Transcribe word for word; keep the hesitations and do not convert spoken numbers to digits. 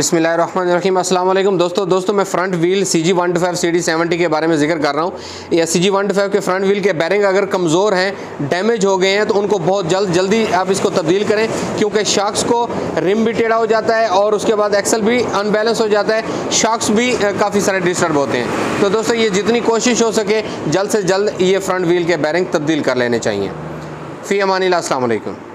बिस्मिल्लाहिर्रहमानिर्रहीम। अस्सलाम वालेकुम दोस्तों दोस्तों मैं front wheel C G one two five C D seventy के बारे में जिक्र कर रहा हूँ। या C G one two five के फ्रंट व्हील के बैरिंग अगर कमज़ोर हैं, डैमेज हो गए हैं, तो उनको बहुत जल्द जल्दी आप इसको तब्दील करें, क्योंकि शॉक्स को रिम भी टेढ़ा हो जाता है और उसके बाद एक्सल भी अनबैलेंस हो जाता है, शॉक्स भी काफ़ी सारे डिस्टर्ब होते हैं। तो दोस्तों ये जितनी कोशिश हो सके जल्द से जल्द ये फ्रंट व्हील के बैरिंग तब्दील कर लेने चाहिए। फ़ी अमानिल्लाह, अस्सलाम वालेकुम।